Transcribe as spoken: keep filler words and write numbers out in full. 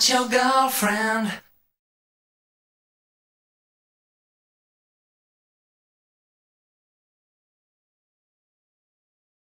not your girlfriend.